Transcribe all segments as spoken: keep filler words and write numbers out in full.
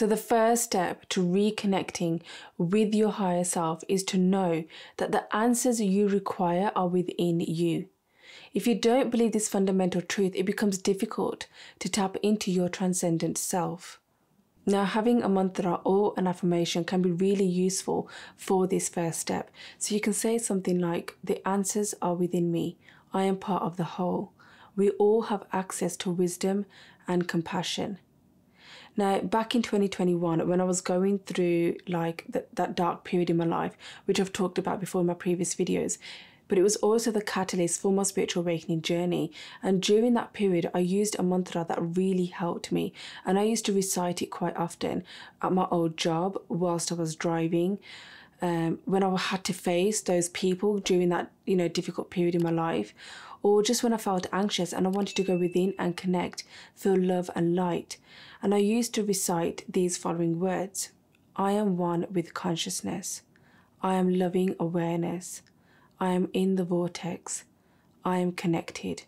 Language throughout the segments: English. So the first step to reconnecting with your higher self is to know that the answers you require are within you. If you don't believe this fundamental truth, it becomes difficult to tap into your transcendent self. Now, having a mantra or an affirmation can be really useful for this first step. So you can say something like, the answers are within me. I am part of the whole. We all have access to wisdom and compassion. Now, back in twenty twenty-one, when I was going through like th- that dark period in my life, which I've talked about before in my previous videos, but it was also the catalyst for my spiritual awakening journey. And during that period, I used a mantra that really helped me. And I used to recite it quite often at my old job whilst I was driving. Um, when I had to face those people during that, you know, difficult period in my life, or just when I felt anxious and I wanted to go within and connect, feel love and light. And I used to recite these following words. I am one with consciousness. I am loving awareness. I am in the vortex. I am connected.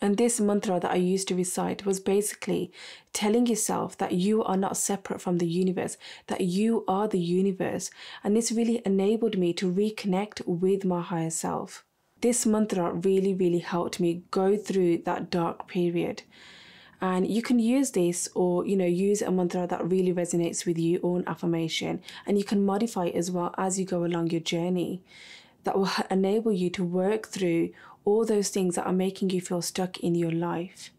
And this mantra that I used to recite was basically telling yourself that you are not separate from the universe, that you are the universe. And this really enabled me to reconnect with my higher self. This mantra really, really helped me go through that dark period. And you can use this or, you know, use a mantra that really resonates with you or an affirmation. And you can modify it as well as you go along your journey. That will enable you to work through all those things that are making you feel stuck in your life.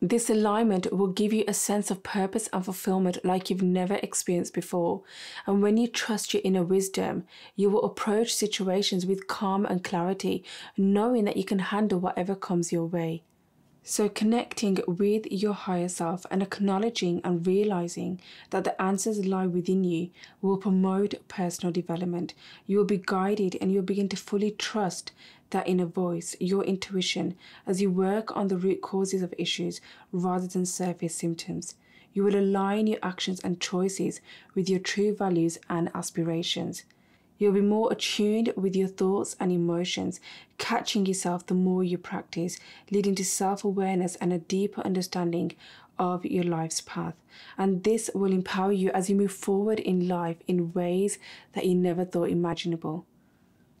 This alignment will give you a sense of purpose and fulfillment like you've never experienced before. And when you trust your inner wisdom, you will approach situations with calm and clarity, knowing that you can handle whatever comes your way. So connecting with your higher self and acknowledging and realizing that the answers lie within you will promote personal development. You will be guided and you'll begin to fully trust that inner voice, your intuition, as you work on the root causes of issues rather than surface symptoms. You will align your actions and choices with your true values and aspirations. You'll be more attuned with your thoughts and emotions, catching yourself the more you practice, leading to self-awareness and a deeper understanding of your life's path. And this will empower you as you move forward in life in ways that you never thought imaginable.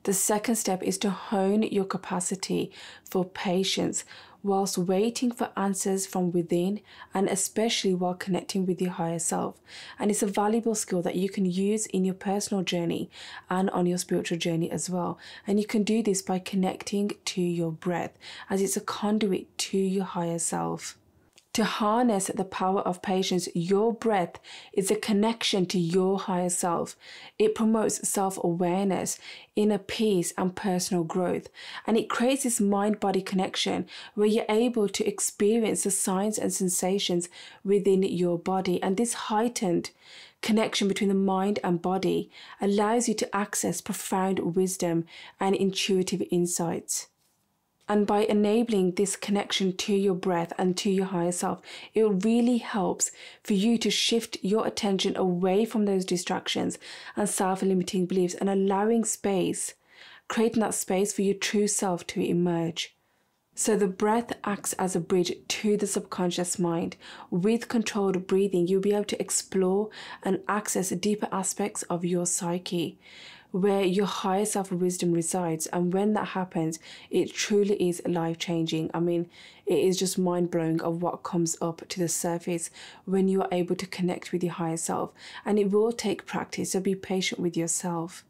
The second step is to hone your capacity for patience whilst waiting for answers from within, and especially while connecting with your higher self. And it's a valuable skill that you can use in your personal journey and on your spiritual journey as well. And you can do this by connecting to your breath, as it's a conduit to your higher self. To harness the power of patience, your breath is a connection to your higher self. It promotes self-awareness, inner peace, and personal growth. And it creates this mind-body connection where you're able to experience the signs and sensations within your body. And this heightened connection between the mind and body allows you to access profound wisdom and intuitive insights. And by enabling this connection to your breath and to your higher self, it really helps for you to shift your attention away from those distractions and self-limiting beliefs and allowing space, creating that space for your true self to emerge. So the breath acts as a bridge to the subconscious mind. With controlled breathing, you'll be able to explore and access deeper aspects of your psyche, where your higher self wisdom resides. And when that happens, it truly is life-changing. I mean, it is just mind-blowing of what comes up to the surface when you are able to connect with your higher self. And it will take practice, so be patient with yourself.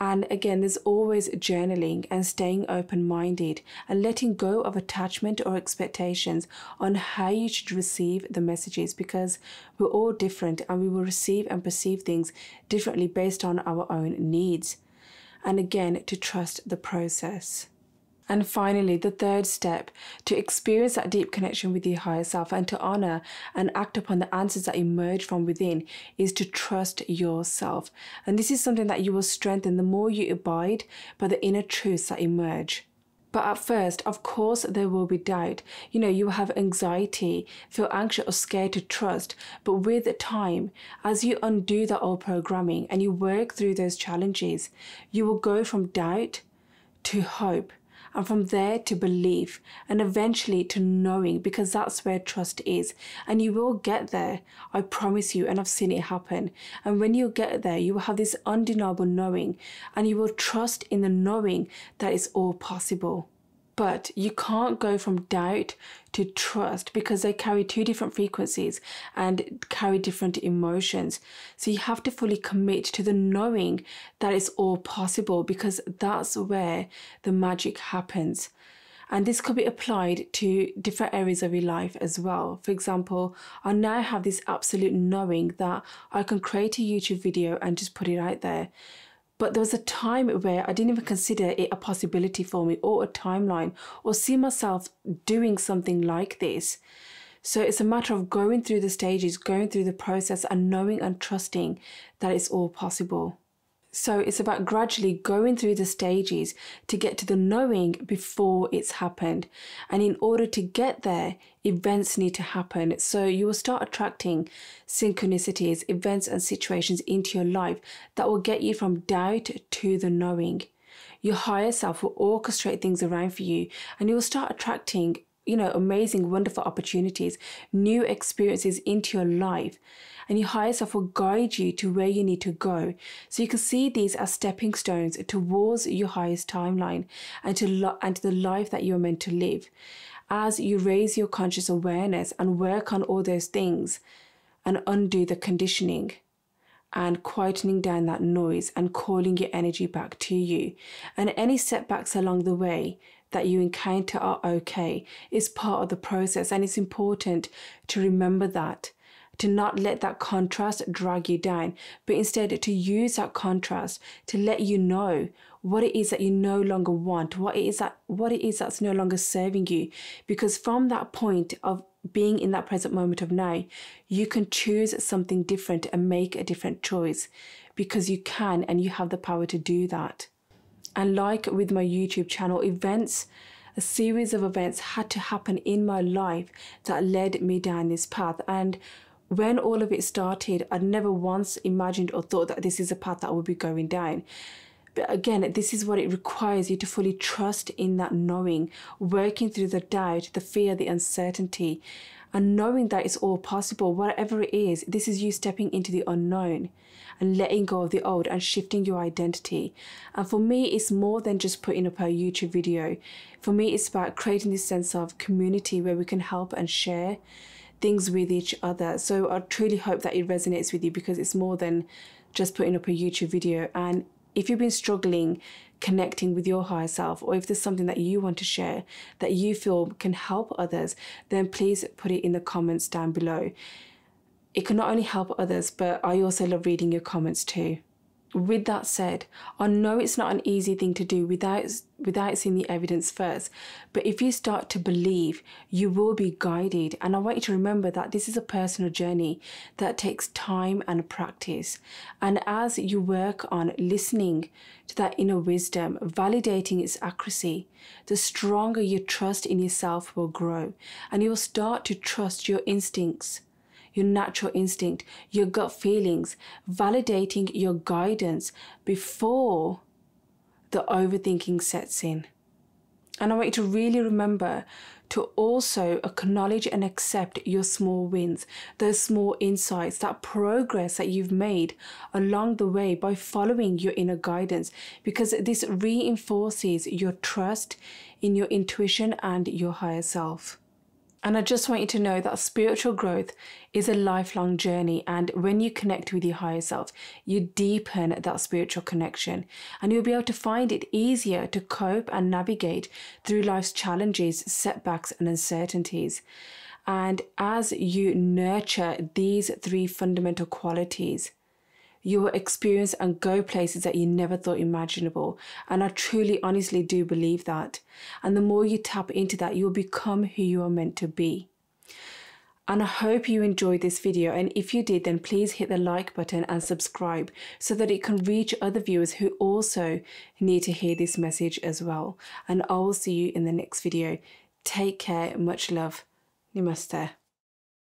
And again, there's always journaling and staying open-minded and letting go of attachment or expectations on how you should receive the messages, because we're all different and we will receive and perceive things differently based on our own needs. And again, to trust the process. And finally, the third step, to experience that deep connection with your higher self and to honor and act upon the answers that emerge from within, is to trust yourself. And this is something that you will strengthen the more you abide by the inner truths that emerge. But at first, of course, there will be doubt. You know, you will have anxiety, feel anxious or scared to trust. But with time, as you undo that old programming and you work through those challenges, you will go from doubt to hope. and from there to belief, and eventually to knowing, because that's where trust is. And you will get there, I promise you, and I've seen it happen. And when you get there, you will have this undeniable knowing, and you will trust in the knowing that it's all possible. But you can't go from doubt to trust, because they carry two different frequencies and carry different emotions. So you have to fully commit to the knowing that it's all possible, because that's where the magic happens. And this could be applied to different areas of your life as well. For example, I now have this absolute knowing that I can create a YouTube video and just put it out there. But there was a time where I didn't even consider it a possibility for me, or a timeline, or see myself doing something like this. So it's a matter of going through the stages, going through the process, and knowing and trusting that it's all possible. So it's about gradually going through the stages to get to the knowing before it's happened. And in order to get there, events need to happen. So you will start attracting synchronicities, events and situations into your life that will get you from doubt to the knowing. Your higher self will orchestrate things around for you, and you will start attracting, you know, amazing, wonderful opportunities, new experiences into your life. And your higher self will guide you to where you need to go. So you can see these as stepping stones towards your highest timeline and to, and to the life that you're meant to live. As you raise your conscious awareness and work on all those things and undo the conditioning and quietening down that noise and calling your energy back to you. And any setbacks along the way that you encounter are okay. It's part of the process, and it's important to remember that. To not let that contrast drag you down, but instead to use that contrast to let you know what it is that you no longer want, what it is that what it is that's no longer serving you. Because from that point of being in that present moment of now, you can choose something different and make a different choice, because you can and you have the power to do that. And like with my YouTube channel, events, a series of events had to happen in my life that led me down this path. And when all of it started, I'd never once imagined or thought that this is a path that I would be going down. But again, this is what it requires you to fully trust in that knowing, working through the doubt, the fear, the uncertainty, and knowing that it's all possible. Whatever it is, this is you stepping into the unknown and letting go of the old and shifting your identity. And for me, it's more than just putting up a YouTube video. For me, it's about creating this sense of community where we can help and share things with each other. So I truly hope that it resonates with you, because it's more than just putting up a YouTube video. And if you've been struggling connecting with your higher self, or if there's something that you want to share that you feel can help others, then please put it in the comments down below. It can not only help others, but I also love reading your comments too. With that said, I know it's not an easy thing to do without without seeing the evidence first, but if you start to believe, you will be guided. And I want you to remember that this is a personal journey that takes time and practice. And as you work on listening to that inner wisdom, validating its accuracy, the stronger your trust in yourself will grow, and you will start to trust your instincts, your natural instinct, your gut feelings, validating your guidance before the overthinking sets in. And I want you to really remember to also acknowledge and accept your small wins, those small insights, that progress that you've made along the way by following your inner guidance, because this reinforces your trust in your intuition and your higher self. And I just want you to know that spiritual growth is a lifelong journey. And when you connect with your higher self, you deepen that spiritual connection, and you'll be able to find it easier to cope and navigate through life's challenges, setbacks, and uncertainties. And as you nurture these three fundamental qualities, you will experience and go places that you never thought imaginable. And I truly, honestly do believe that. And the more you tap into that, you'll become who you are meant to be. And I hope you enjoyed this video. And if you did, then please hit the like button and subscribe so that it can reach other viewers who also need to hear this message as well. And I will see you in the next video. Take care. Much love. Namaste.